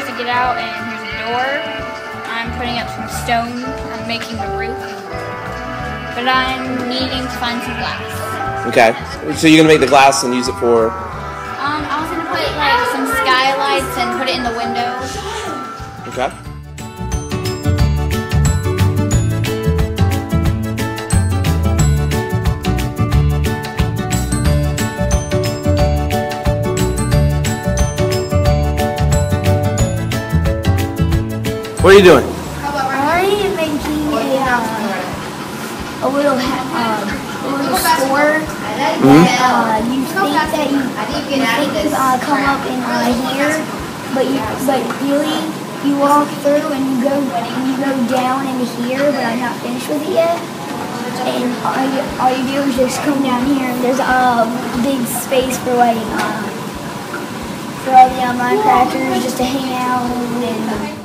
stairs to get out, and here's a door. I'm putting up some stone. I'm making the roof. But I'm needing to find some glass. Okay. So you're going to make the glass and use it for? I was going to put like some skylights and put it in the windows. Okay. What are you doing? I am making a little store. You think that you come up in here, but really you walk through and you go down into here. But I'm not finished with it yet. And all you do is just come down here, and there's a big space for like for all the Minecrafters just to hang out and.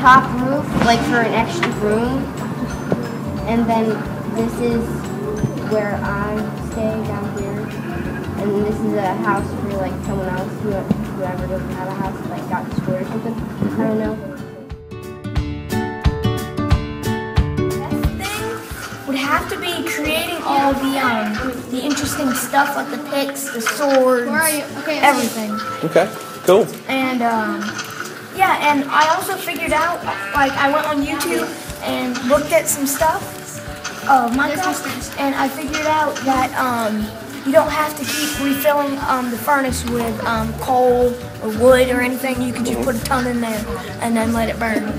Top roof, like for an extra room, and then this is where I stay down here, and this is a house for like someone else, whoever doesn't have a house, like got destroyed or something. I don't know. Best thing would have to be creating all the interesting stuff, like the picks, the swords, everything. Okay, cool. And yeah, and I also figured out, like, I went on YouTube and looked at some stuff of Minecraft, and I figured out that you don't have to keep refilling the furnace with coal or wood or anything. You can just put a ton in there and then let it burn.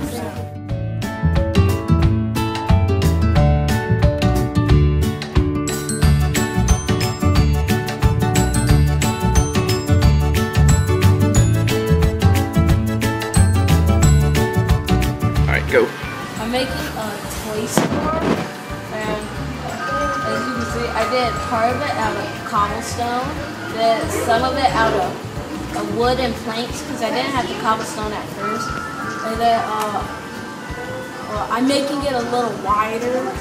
Go. I'm making a toy store, and as you can see, I did part of it out of cobblestone, then some of it out of wood and planks, because I didn't have the cobblestone at first, and then I'm making it a little wider,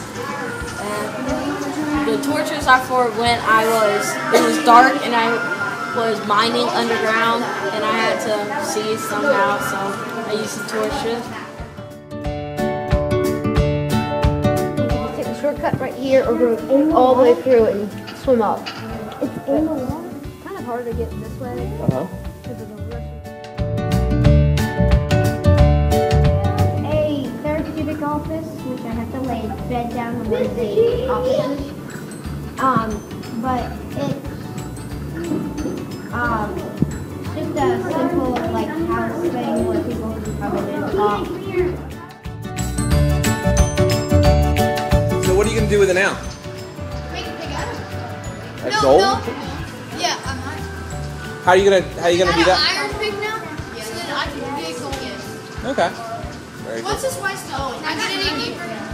and the torches are for when it was dark and I was mining underground, and I had to see somehow, so I used the torches. Cut right here or go all the way through and swim up. It's in the water. It's kind of hard to get this way. Because of the rush. A 30-cubic office, which I have to lay bed down on one of the options. But it's just a simple like house thing where people can come in and talk. What are you going to do with it now? Make it big out of it. A gold? No. Yeah, I'm not. How are you gonna do that? Iron pig now? Yeah. So then I can do a gold. Okay. Very good. What's this white stone? I got it in deeper now.